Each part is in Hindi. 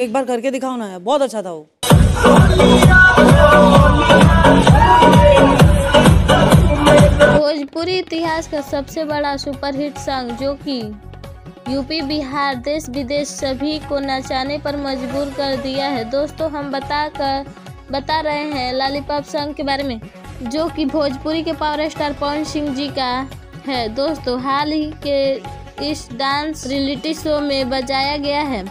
एक बार करके दिखाओ ना, बहुत अच्छा था वो। भोजपुरी इतिहास का सबसे बड़ा सुपरहिट सॉन्ग जो कि यूपी, बिहार, देश विदेश सभी को नचाने पर मजबूर कर दिया है। दोस्तों हम बता रहे हैं लाली पाप सॉन्ग के बारे में जो कि भोजपुरी के पावर स्टार पवन सिंह जी का है। दोस्तों हाल ही के इस डांस रियलिटी शो में बजाया गया है।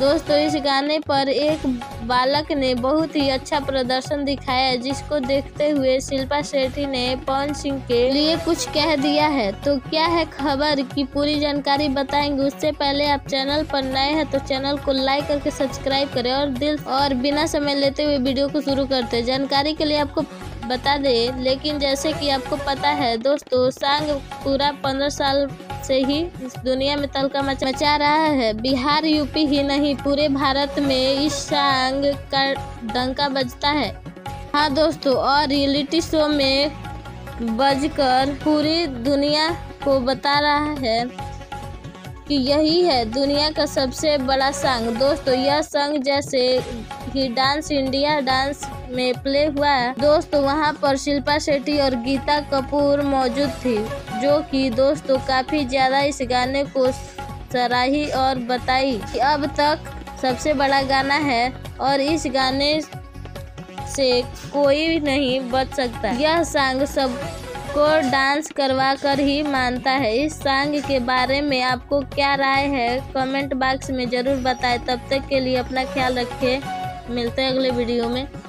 दोस्तों इस गाने पर एक बालक ने बहुत ही अच्छा प्रदर्शन दिखाया, जिसको देखते हुए शिल्पा शेट्टी ने पवन सिंह के लिए कुछ कह दिया है। तो क्या है खबर की पूरी जानकारी बताएंगे, उससे पहले आप चैनल पर नए हैं तो चैनल को लाइक करके सब्सक्राइब करें और बिना समय लेते हुए वीडियो को शुरू करते हैं। जानकारी के लिए आपको बता दें, लेकिन जैसे कि आपको पता है दोस्तों, सांग पूरा 15 साल से ही इस दुनिया में तहलका मचा रहा है। बिहार, यूपी ही नहीं पूरे भारत में इस सांग का डंका बजता है। हाँ दोस्तों, और रियलिटी शो में बजकर पूरी दुनिया को बता रहा है कि यही है दुनिया का सबसे बड़ा सांग। दोस्तों यह सांग जैसे ही डांस इंडिया डांस में प्ले हुआ, दोस्तों वहां पर शिल्पा शेट्टी और गीता कपूर मौजूद थी, जो कि दोस्तों काफ़ी ज़्यादा इस गाने को सराही और बताई कि अब तक सबसे बड़ा गाना है और इस गाने से कोई नहीं बच सकता। यह सांग सब को डांस करवा कर ही मानता है। इस सांग के बारे में आपको क्या राय है कमेंट बॉक्स में ज़रूर बताएं। तब तक के लिए अपना ख्याल रखें, मिलते हैं अगले वीडियो में।